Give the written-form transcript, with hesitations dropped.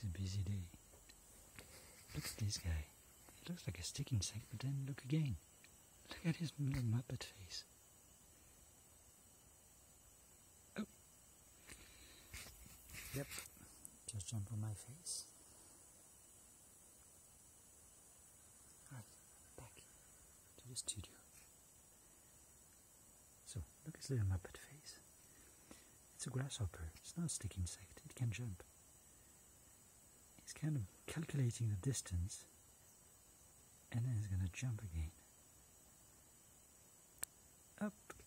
This is a busy day. Look at this guy. It looks like a sticking sack, but then look again. Look at his little Muppet face. Oh. Yep. Just jump on my face. Alright, back to the studio. So, look at his little Muppet face. It's a grasshopper. It's not a stick insect. It can jump. He's kind of calculating the distance, and then he's gonna jump again. Up.